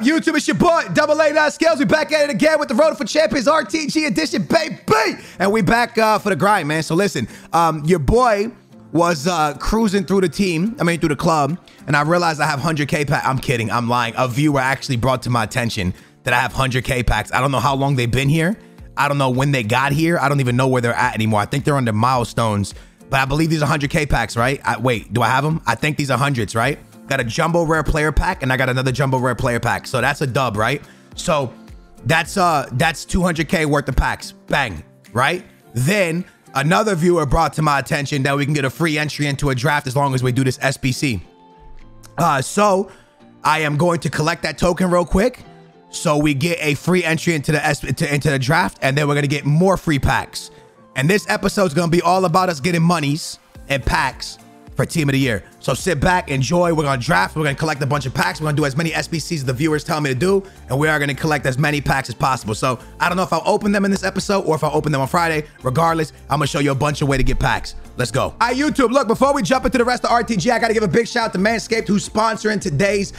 up, YouTube? It's your boy, aa9skillz. We back at it again with the Road for Champions RTG edition, baby. And we back for the grind, man. So listen, your boy was cruising through the team, through the club, and I realized I have 100K packs. I'm kidding, I'm lying. A viewer actually brought to my attention that I have 100K packs. I don't know how long they've been here. I don't know when they got here. I don't even know where they're at anymore. I think they're under milestones, but I believe these are 100K packs, right? Wait, do I have them? I think these are hundreds, right? Got a jumbo rare player pack, and I got another jumbo rare player pack. So that's a dub, right? So that's 200K worth of packs. Bang, right? Then another viewer brought to my attention that we can get a free entry into a draft as long as we do this SBC. So I am going to collect that token real quick, so we get a free entry into the draft, and then we're gonna get more free packs. And this episode's gonna be all about us getting monies and packs for Team of the Year. So sit back, enjoy. We're gonna draft. We're gonna collect a bunch of packs. We're gonna do as many SBCs as the viewers tell me to do, and we are gonna collect as many packs as possible. So I don't know if I'll open them in this episode or if I'll open them on Friday. Regardless, I'm gonna show you a bunch of ways to get packs. Let's go. All right, YouTube, look, before we jump into the rest of RTG, I got to give a big shout out to Manscaped, who's sponsoring today's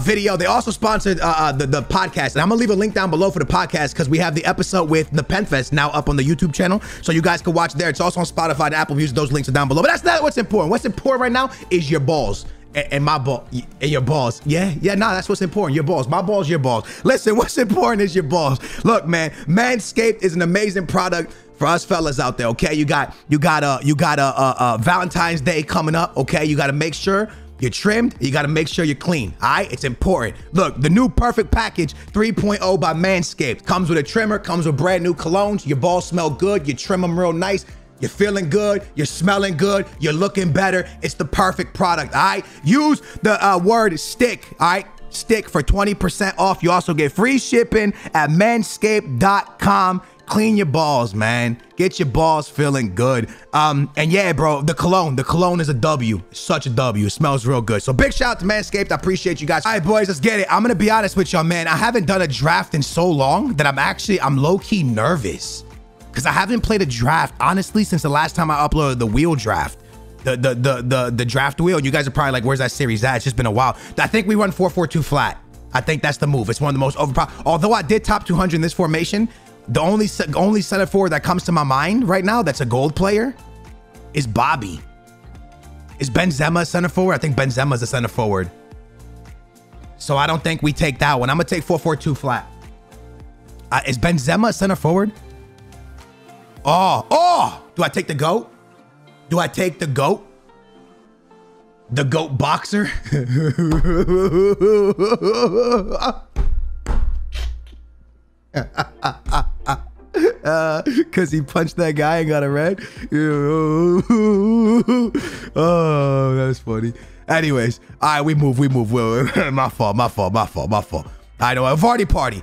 video. They also sponsored the podcast, and I'm going to leave a link down below for the podcast because we have the episode with the Penfest now up on the YouTube channel, so you guys can watch there. It's also on Spotify and Apple Music. Those links are down below, but that's not what's important. What's important right now is your balls. And my ball, and your balls. Yeah, that's what's important. Your balls, my balls, your balls. Listen, what's important is your balls. Look, man, Manscaped is an amazing product for us fellas out there. Okay, you got a Valentine's Day coming up. Okay, you got to make sure you're trimmed. You got to make sure you're clean. All right, it's important. Look, the new Perfect Package 3.0 by Manscaped comes with a trimmer, comes with brand new colognes. Your balls smell good. You trim them real nice. You're feeling good, you're smelling good, you're looking better. It's the perfect product, all right? Use the word stick, all right? Stick for 20% off. You also get free shipping at manscaped.com. Clean your balls, man. Get your balls feeling good. And yeah, bro, the cologne is a W. Such a W. It smells real good. So big shout out to Manscaped. I appreciate you guys. All right, boys, let's get it. I'm gonna be honest with y'all, man. I haven't done a draft in so long that I'm low-key nervous, because I haven't played a draft, honestly, since the last time I uploaded the wheel draft, the draft wheel. You guys are probably like, where's that series at? It's just been a while. I think we run 4-4-2 flat. I think that's the move. It's one of the most overpowered. Although I did top 200 in this formation, the only center forward that comes to my mind right now that's a gold player is Bobby. Is Benzema a center forward? I think Benzema's a center forward. So I don't think we take that one. I'm going to take 4-4-2 flat. Is Benzema a center forward? Oh, do I take the GOAT? Do I take the GOAT? The GOAT boxer? Because he punched that guy and got a red? Oh, that's funny. Anyways, all right, we move. My fault. I know, a Vardy party.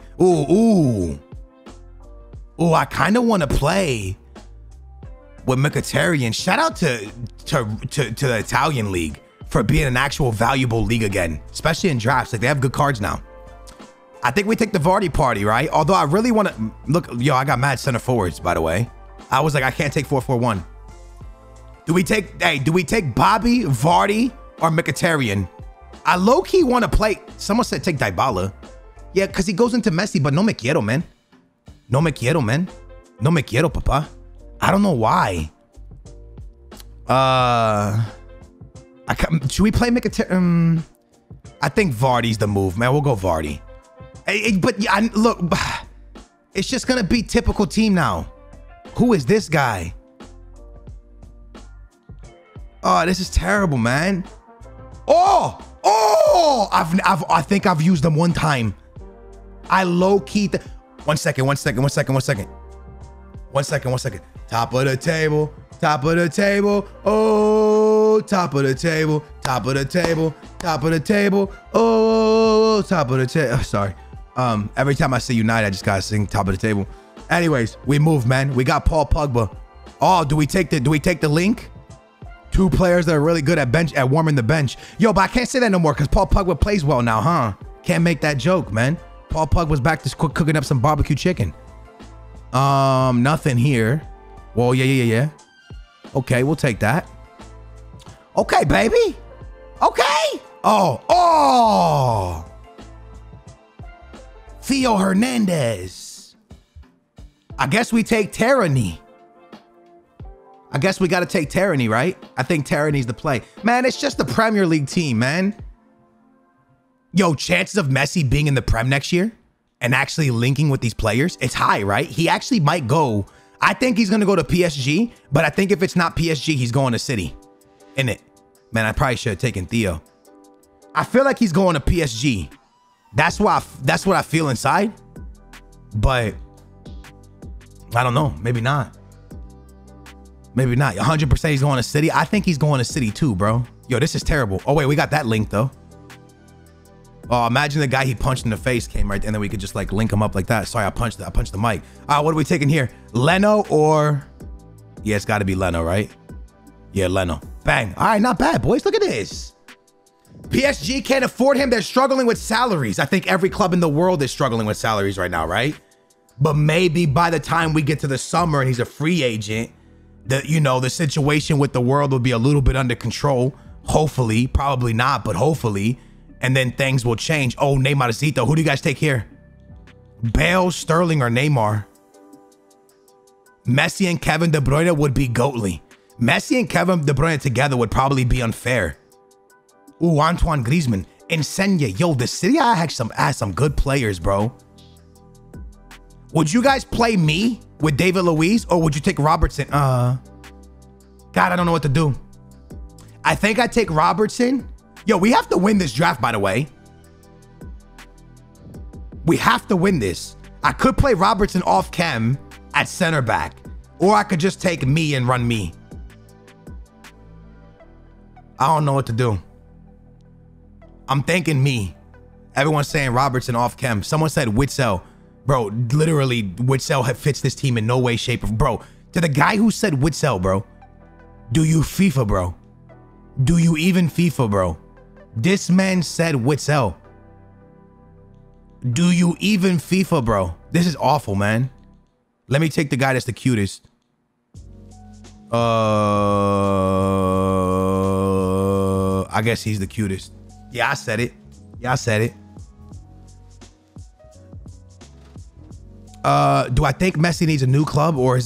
Ooh, I kind of want to play with Mkhitaryan. Shout out to the Italian league for being an actual valuable league again, especially in drafts. Like, they have good cards now. I think we take the Vardy party, right? Although I really want to look, yo, I got mad center forwards, by the way. I was like, I can't take 4-4-1. Do we take Bobby, Vardy, or Mkhitaryan? I low key want to play. Someone said take Dybala. Yeah, because he goes into Messi, but no me quiero, man. No me quiero, man. No me quiero, papa. I don't know why. Should we play Mkhitaryan? I think Vardy's the move, man. We'll go Vardy. Look, it's just going to be typical team now. Who is this guy? Oh, this is terrible, man. Oh! I think I've used them one time. I low-key... One second. Top of the table. Oh, top of the table. Oh, top of the table. Sorry. Every time I say United, I just gotta sing top of the table. Anyways, we move, man. We got Paul Pogba. Oh, do we take the link? Two players that are really good at warming the bench. Yo, but I can't say that no more because Paul Pogba plays well now, huh? Can't make that joke, man. Paul Pug was back to cooking up some barbecue chicken. Nothing here. Well, yeah. Okay, we'll take that. Okay, baby. Okay. Oh. Theo Hernandez. I guess we take Tyranny. I guess we got to take Tyranny, right? I think Tyranny's the play. Man, it's just the Premier League team, man. Yo, chances of Messi being in the Prem next year and actually linking with these players, it's high, right? He actually might go. I think he's going to go to PSG, but I think if it's not PSG, he's going to City, isn't it? Man, I probably should have taken Theo. I feel like he's going to PSG. That's why. That's what I feel inside. But I don't know. Maybe not. Maybe not. 100% he's going to City. I think he's going to City too, bro. Yo, this is terrible. Oh, wait, we got that link, though. Oh, imagine the guy he punched in the face came right there, and then we could just, like, link him up like that. Sorry, I punched the mic. All right, what are we taking here? Leno or... Yeah, it's got to be Leno, right? Yeah, Leno. Bang. All right, not bad, boys. Look at this. PSG can't afford him. They're struggling with salaries. I think every club in the world is struggling with salaries right now, right? But maybe by the time we get to the summer and he's a free agent... the situation with the world will be a little bit under control. Hopefully, probably not, but hopefully. And then things will change. Oh, Neymarcito. Who do you guys take here? Bale, Sterling, or Neymar? Messi and Kevin De Bruyne would be goatly. Messi and Kevin De Bruyne together would probably be unfair. Ooh, Antoine Griezmann. Insigne. Yo, the City had some good players, bro. Would you guys play me with David Luiz, or would you take Robertson? God, I don't know what to do. I think I take Robertson. Yo, we have to win this draft, by the way. We have to win this. I could play Robertson off cam at center back, or I could just take me and run me. I don't know what to do. I'm thinking me. Everyone's saying Robertson off cam. Someone said Witsel. Bro, literally, Witsel fits this team in no way, shape, or... Bro, to the guy who said Witsel, bro. Do you FIFA, bro? Do you even FIFA, bro? This man said Witsel. Do you even FIFA, bro? This is awful, man. Let me take the guy that's the cutest. I guess he's the cutest. Yeah, I said it. Yeah, I said it. Do I think Messi needs a new club, or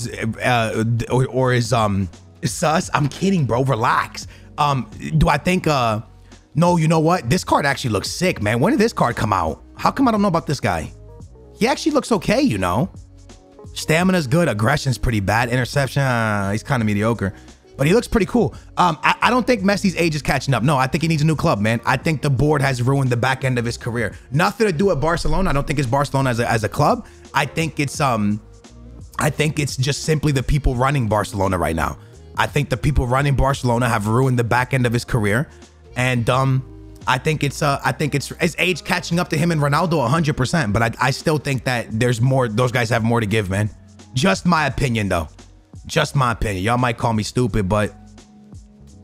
is sus? I'm kidding, bro. Relax. Do I think no, you know what? This card actually looks sick, man. When did this card come out? How come I don't know about this guy? He actually looks okay, you know. Stamina's good, aggression's pretty bad, interception, he's kind of mediocre. But he looks pretty cool. I don't think Messi's age is catching up. No, I think he needs a new club, man. I think the board has ruined the back end of his career. Nothing to do with Barcelona. I don't think it's Barcelona as a club. I think it's just simply the people running Barcelona right now. I think the people running Barcelona have ruined the back end of his career, and I think it's his age catching up to him and Ronaldo 100%. But I still think that there's more. Those guys have more to give, man. Just my opinion, though. Just my opinion. Y'all might call me stupid, but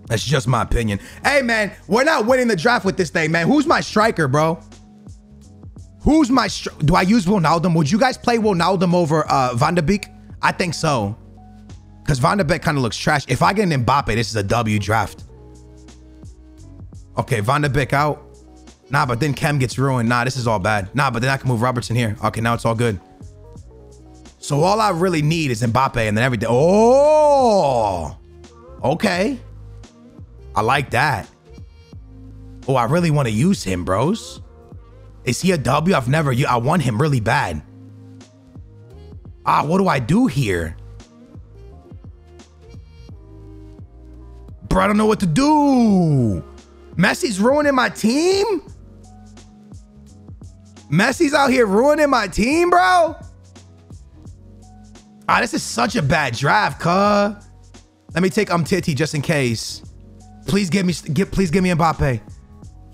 that's just my opinion. Hey, man, we're not winning the draft with this thing, man. Who's my striker, bro? Who's my... Do I use Wijnaldum? Would you guys play Wijnaldum over Van de Beek? I think so. Because Van de Beek kind of looks trash. If I get an Mbappé, this is a W draft. Okay, Van de Beek out. Nah, but then Kem gets ruined. Nah, this is all bad. Nah, but then I can move Robertson here. Okay, now it's all good. So all I really need is Mbappe and then everything. Oh, okay. I like that. Oh, I really want to use him, bros. Is he a W? I've never used. I want him really bad. Ah, what do I do here? Bro, I don't know what to do. Messi's ruining my team. Messi's out here ruining my team, bro. Ah, this is such a bad draft, cuh. Let me take Umtiti just in case. Please give me, please give me Mbappe.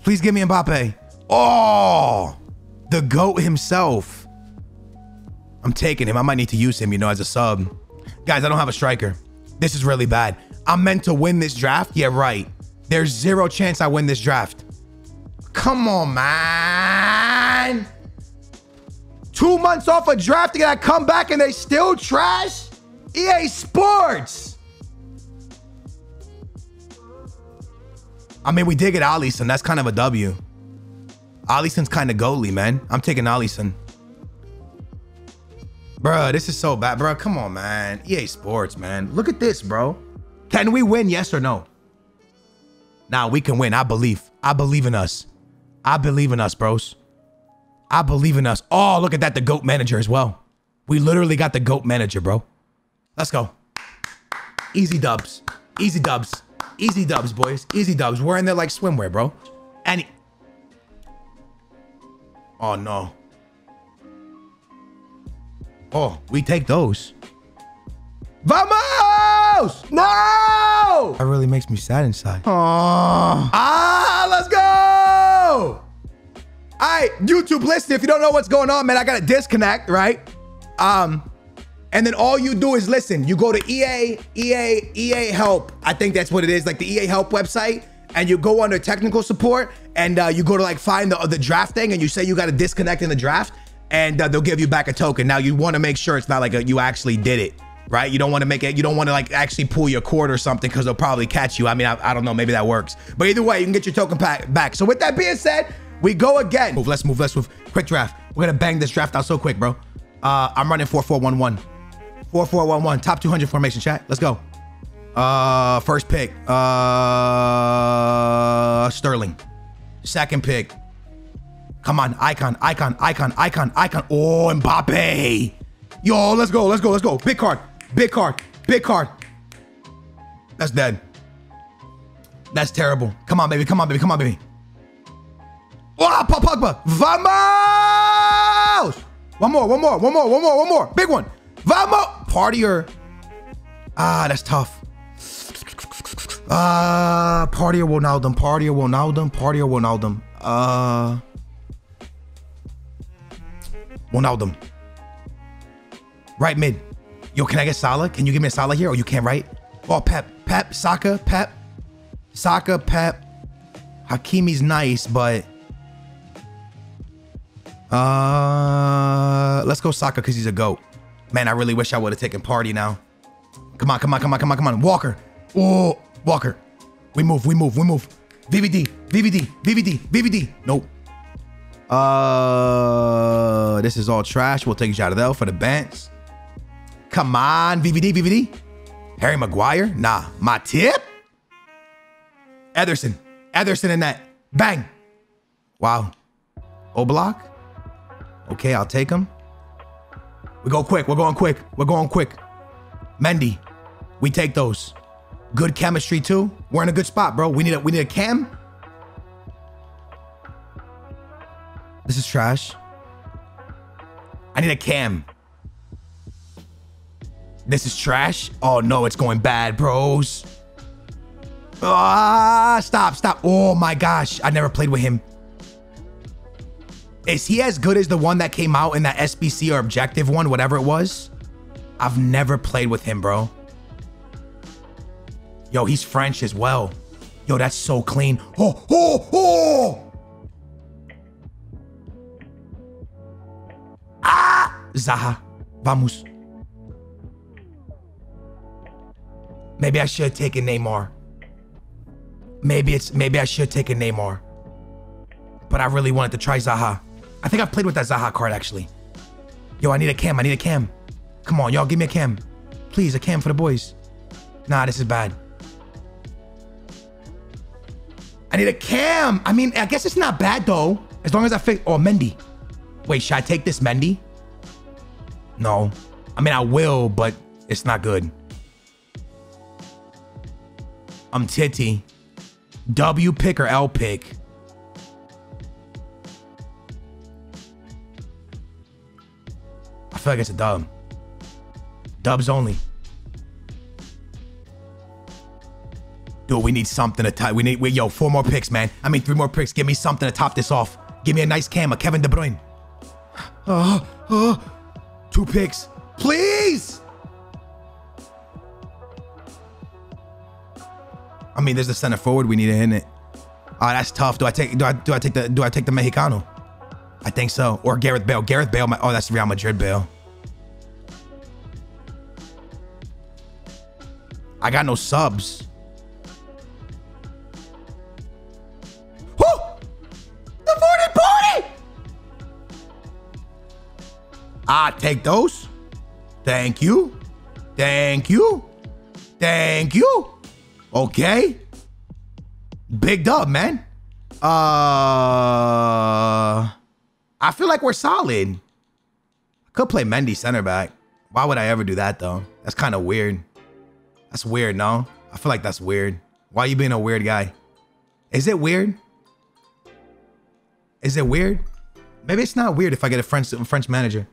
Please give me Mbappe. Oh, the GOAT himself. I'm taking him. I might need to use him, you know, as a sub. Guys, I don't have a striker. This is really bad. I'm meant to win this draft. Yeah, right. There's zero chance I win this draft. Come on, man. 2 months off of drafting, and I come back and they still trash? EA Sports. I mean, we did get Alisson. That's kind of a W. Alisson's kind of goalie, man. I'm taking Alisson. Bruh, this is so bad. Bruh, come on, man. EA Sports, man. Look at this, bro. Can we win? Yes or no? Nah, we can win. I believe. I believe in us. I believe in us, bros. I believe in us. Oh, look at that. The GOAT manager as well. We literally got the GOAT manager, bro. Let's go. Easy dubs. Easy dubs. Easy dubs, boys. Easy dubs. We're in there like swimwear, bro. And... oh, no. Oh, we take those. Vamos! No! That really makes me sad inside. Oh. Ah, let's go! All right, YouTube, listen, if you don't know what's going on, man, I got to disconnect, right? And then all you do is listen. You go to EA help. I think that's what it is, like the EA help website. And you go under technical support and you go to like find the draft thing and you say you got to disconnect in the draft and they'll give you back a token. Now you want to make sure it's not like you actually did it, right? You don't want to make it, you don't want to like actually pull your cord or something because they'll probably catch you. I mean, I don't know, maybe that works. But either way, you can get your token back. So with that being said, we go again. Move, let's move, let's move. Quick draft. We're going to bang this draft out so quick, bro. I'm running 4-4-1-1. 4-4-1-1. Top 200 formation, chat. Let's go. First pick. Sterling. Second pick. Come on. Icon, icon, icon, icon, icon. Oh, Mbappé. Yo, let's go, let's go, let's go. Big card. Big card. Big card. That's dead. That's terrible. Come on, baby. Come on, baby. Come on, baby. Oh, Paul Pogba. Vamos! One more, one more, one more, one more, one more. Big one. Vamos! Partier. Ah, that's tough. Partier Wijnaldum. Partier Wijnaldum. Partier Wijnaldum. Wijnaldum. Right mid. Yo, can I get Salah? Can you give me a Salah here? Or you can't, right? Oh, Pep. Pep. Saka. Pep. Saka. Pep. Hakimi's nice, but... let's go Saka because he's a GOAT. Man, I really wish I would have taken Party now. Come on, come on, come on, come on, come on. Walker. Oh, Walker. We move, we move, we move. VVD, VVD, VVD, VVD. Nope. This is all trash. We'll take Jardel for the bench. Come on, VVD, VVD. Harry Maguire. Nah, my tip. Ederson. Ederson in that. Bang. Wow. Oblak. Okay, I'll take him. We go quick. We're going quick. We're going quick. Mendy. We take those. Good chemistry, too. We're in a good spot, bro. We need a cam. This is trash. I need a cam. This is trash. Oh, no. It's going bad, bros. Ah, stop, stop. Oh, my gosh. I never played with him. Is he as good as the one that came out in that SBC or objective one, whatever it was? I've never played with him, bro. Yo, he's French as well. Yo, that's so clean. Oh, oh, oh! Ah! Zaha. Vamos. Maybe I should have taken Neymar. Maybe I should have taken Neymar. But I really wanted to try Zaha. I think I've played with that Zaha card, actually. Yo, I need a cam. I need a cam. Come on, y'all. Give me a cam. Please, a cam for the boys. Nah, this is bad. I need a cam. I mean, I guess it's not bad, though. As long as I fix... oh, Mendy. Wait, should I take this Mendy? No. I mean, I will, but it's not good. I'm titty. W pick or L pick? I feel like it's a dub. Dubs only. Dude, we need something to top. Yo, 4 more picks, man. I mean, 3 more picks. Give me something to top this off. Give me a nice cam, a Kevin De Bruyne. 2 picks. Please! I mean, there's the center forward we need in it. Oh, that's tough. Do I take the Mexicano? I think so. Or Gareth Bale. Gareth Bale. Oh, that's Real Madrid Bale. I got no subs. Woo! The 40-40! I take those. Thank you. Thank you. Thank you. Okay. Big dub, man. I feel like we're solid. I could play Mendy center back. Why would I ever do that, though? That's kind of weird. That's weird, no? I feel like that's weird. Why are you being a weird guy? Is it weird? Is it weird? Maybe it's not weird if I get a French manager.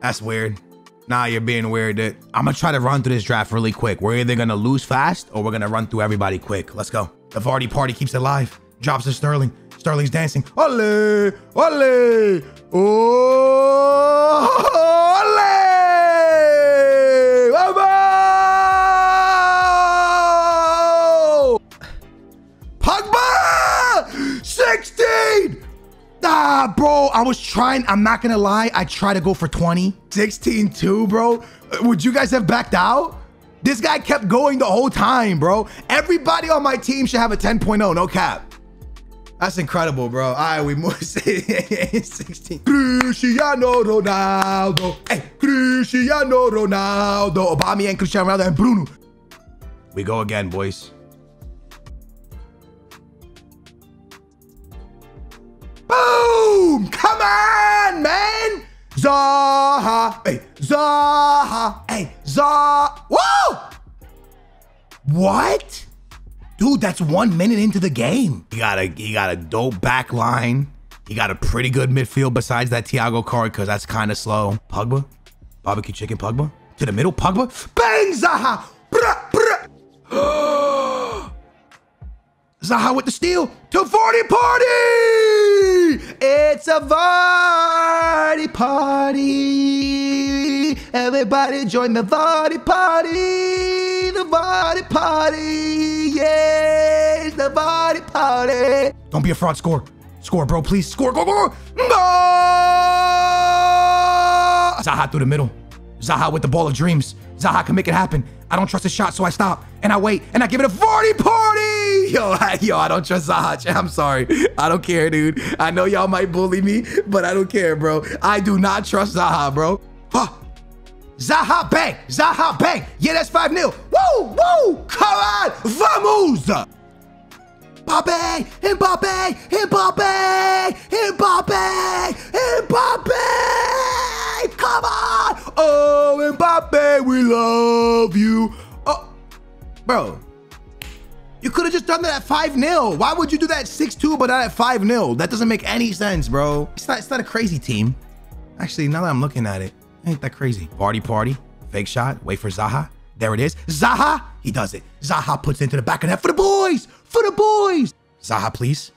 That's weird. Nah, you're being weird, dude. I'm gonna try to run through this draft really quick. We're either gonna lose fast or we're gonna run through everybody quick. Let's go. The Vardy party keeps it alive. Drops to Sterling. Sterling's dancing. Ole! Ole! Ole! Bravo! Pogba! 16! Ah, bro, I was trying. I'm not gonna lie. I tried to go for 20. 16-2, bro. Would you guys have backed out? This guy kept going the whole time, bro. Everybody on my team should have a 10.0, no cap. That's incredible, bro. All right, we move. 16. Cristiano Ronaldo. Hey, Cristiano Ronaldo. Aubameyang, Cristiano Ronaldo, and Bruno. We go again, boys. Boom! Come on, man! Zaha! Hey, Zaha! Hey, Zaha! Whoa! What? Dude, that's 1 minute into the game. You got a dope back line. You got a pretty good midfield besides that Thiago card, because that's kind of slow. Pogba? Barbecue chicken Pogba? To the middle, Pogba? Bang, Zaha! Bruh, bruh! Zaha with the steal. 240 party! It's a Vardy party. Everybody join the Vardy party. The Vardy party. Yes, the Vardy party. Don't be a fraud. Score. Score, bro, please. Score. Go, go, go. No! Zaha through the middle. Zaha with the ball of dreams. Zaha can make it happen. I don't trust his shot, so I stop. And I wait. And I give it a Vardy party. Yo, I don't trust Zaha. I'm sorry. I don't care, dude. I know y'all might bully me, but I don't care, bro. I do not trust Zaha, bro. Huh. Zaha bang. Zaha bang. Yeah, that's 5-0. Woo, woo. Come on. Vamos. Mbappé. Mbappé. Mbappé. Mbappé. Mbappé. Come on. Oh, Mbappé, we love you. Oh, bro. You could have just done that at 5-0. Why would you do that at 6-2 but not at 5-0? That doesn't make any sense, bro. It's not a crazy team. Actually, now that I'm looking at it, ain't that crazy. Party, party. Fake shot. Wait for Zaha. There it is. Zaha. He does it. Zaha puts it into the back of that for the boys. For the boys. Zaha, please.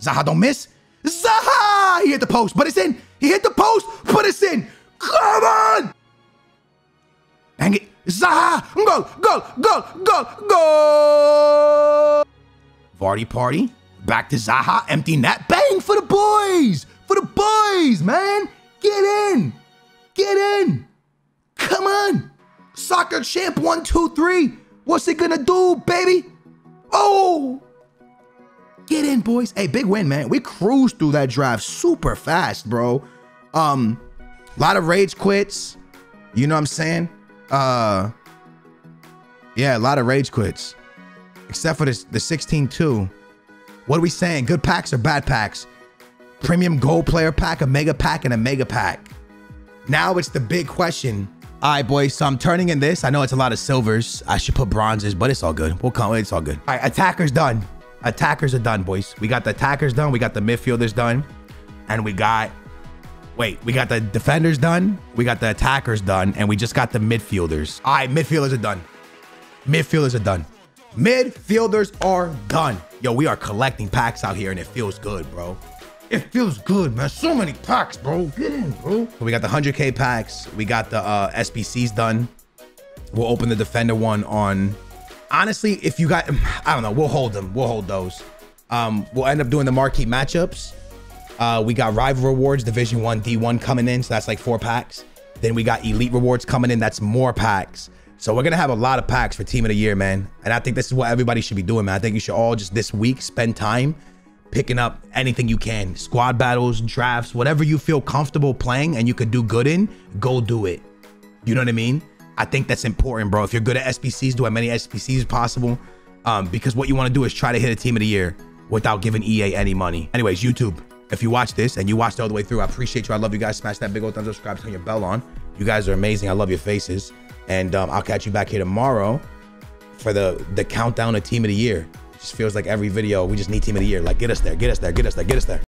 Zaha, don't miss. Zaha. He hit the post, but it's in. He hit the post, but it's in. Come on. Dang it. Zaha! Goal! Goal! Goal! Goal! Goal! Vardy party. Back to Zaha. Empty net. Bang! For the boys! For the boys, man! Get in! Get in! Come on! Soccer champ 1, 2, 3. What's it gonna do, baby? Oh! Get in, boys. Hey, big win, man. We cruised through that draft super fast, bro. A lot of rage quits. You know what I'm saying? Yeah, a lot of rage quits. Except for this, the 16-2. What are we saying? Good packs or bad packs? Premium gold player pack, a mega pack, and a mega pack. Now it's the big question. All right, boys, so I'm turning in this. I know it's a lot of silvers. I should put bronzes, but it's all good. We'll come, it's all good. All right, attackers done. Attackers are done, boys. We got the attackers done. We got the midfielders done. And we got... Wait, we got the defenders done. We got the attackers done. And we just got the midfielders. All right, midfielders are done. Midfielders are done. Midfielders are done. Yo, we are collecting packs out here and it feels good, bro. It feels good, man. So many packs, bro. Get in, bro. So we got the 100K packs. We got the SBCs done. We'll open the defender one on... Honestly, if you got... I don't know. We'll hold them. We'll hold those. We'll end up doing the marquee matchups. We got rival rewards, division 1, D1 coming in. So that's like 4 packs. Then we got elite rewards coming in. That's more packs. So we're going to have a lot of packs for team of the year, man. And I think this is what everybody should be doing, man. I think you should all just this week spend time picking up anything you can. Squad battles, drafts, whatever you feel comfortable playing and you could do good in, go do it. You know what I mean? I think that's important, bro. If you're good at SPCs, do as many SPCs as possible. Because what you want to do is try to hit a team of the year without giving EA any money. Anyways, YouTube, if you watch this and you watched all the way through, I appreciate you. I love you guys. Smash that big old thumbs up, subscribe, turn your bell on. You guys are amazing. I love your faces. And I'll catch you back here tomorrow for the countdown of team of the year. It just feels like every video, we just need team of the year. Like, get us there, get us there, get us there, get us there.